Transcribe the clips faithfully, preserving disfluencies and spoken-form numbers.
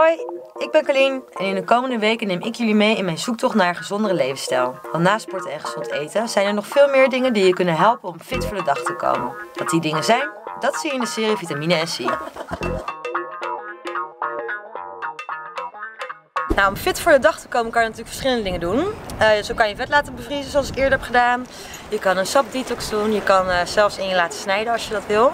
Hoi, ik ben Carlien en in de komende weken neem ik jullie mee in mijn zoektocht naar een gezondere levensstijl. Want na sporten en gezond eten zijn er nog veel meer dingen die je kunnen helpen om fit voor de dag te komen. Wat die dingen zijn, dat zie je in de serie Vitamine en C. Nou, om fit voor de dag te komen kan je natuurlijk verschillende dingen doen. Uh, zo kan je vet laten bevriezen zoals ik eerder heb gedaan. Je kan een sapdetox doen, je kan uh, zelfs in je laten snijden als je dat wil.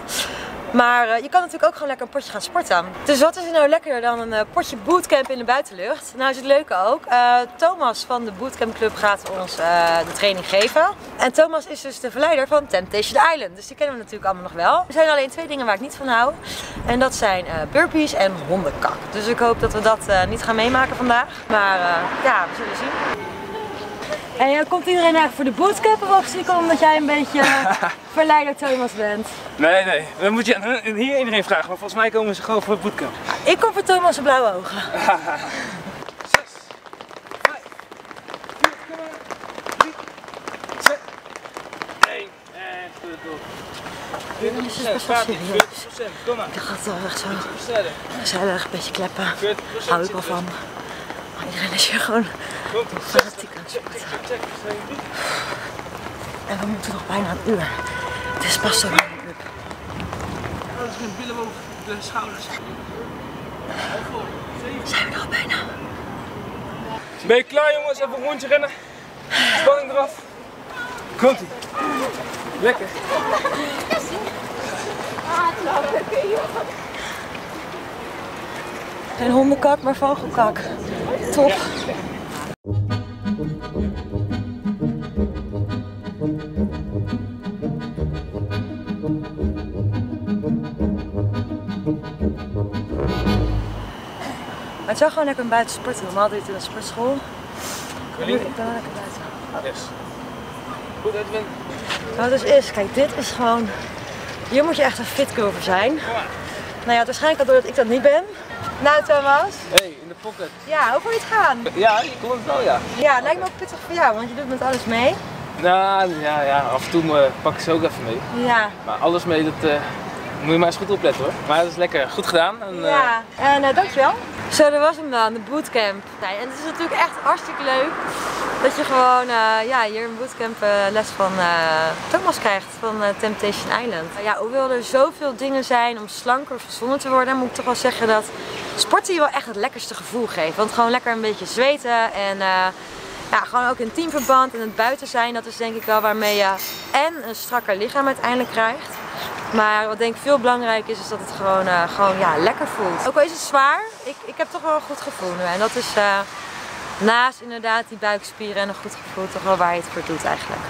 Maar uh, je kan natuurlijk ook gewoon lekker een potje gaan sporten. Dus wat is er nou lekkerder dan een uh, potje bootcamp in de buitenlucht? Nou is het leuke ook. Uh, Thomas van de Bootcamp Club gaat ons uh, de training geven. En Thomas is dus de verleider van Temptation Island. Dus die kennen we natuurlijk allemaal nog wel. Er zijn alleen twee dingen waar ik niet van hou. En dat zijn uh, burpees en hondenkak. Dus ik hoop dat we dat uh, niet gaan meemaken vandaag. Maar uh, ja, we zullen zien. En uh, komt iedereen eigenlijk voor de bootcamp of zie ik omdat jij een beetje verleider Thomas bent? Nee, nee. Dan moet je hier iedereen vragen, maar volgens mij komen ze gewoon voor de bootcamp. Ik kom voor Thomas' blauwe ogen. zes, vijf, vier, drie, twee, één en veertig procent, kom maar. Dat gaat wel echt zo. Dan zijn we echt een beetje kleppen. Hou ik wel van. Maar iedereen is hier gewoon fanatiek aan het sporten. En we moeten nog bijna een uur. Het is pas zo lang. Alles met billen boven de schouders. Zijn we er al bijna? Ben je klaar jongens? Even een rondje rennen. Spanning eraf. Komt ie. Lekker. Geen hondenkak, maar vogelkak. Top. Maar het is wel gewoon lekker buiten sporten. Normaal doe je het in de sportschool. Ik ben wel lekker buiten. Oh. Yes. Goed uitwind. Wat het dus is, kijk, dit is gewoon... Hier moet je echt een fit girl voor zijn. Nou ja, het waarschijnlijk al doordat ik dat niet ben. Nou Thomas. Hey, in de pocket. Ja, hoe wil je het gaan? Ja, ik kon het wel, ja. Ja, het lijkt me ook pittig voor jou, want je doet met alles mee. Nou, ja, ja. Af en toe uh, pak ik ze ook even mee. Ja. Maar alles mee, dat uh, moet je maar eens goed opletten hoor. Maar dat is lekker. Goed gedaan. En, uh... Ja, en uh, dankjewel. Zo, dat was hem dan, de bootcamp. Nee, en het is natuurlijk echt hartstikke leuk dat je gewoon uh, ja, hier een bootcamp uh, les van uh, Thomas krijgt van uh, Temptation Island. Uh, ja, hoewel er zoveel dingen zijn om slanker of gezonder te worden, moet ik toch wel zeggen dat sporten je wel echt het lekkerste gevoel geeft. Want gewoon lekker een beetje zweten en uh, ja, gewoon ook in teamverband en het buiten zijn, dat is denk ik wel waarmee je en een strakker lichaam uiteindelijk krijgt. Maar wat denk ik veel belangrijk is, is dat het gewoon, uh, gewoon ja, lekker voelt. Ook al is het zwaar, ik, ik heb toch wel een goed gevoel nu. En dat is uh, naast inderdaad die buikspieren en een goed gevoel toch wel waar je het voor doet eigenlijk.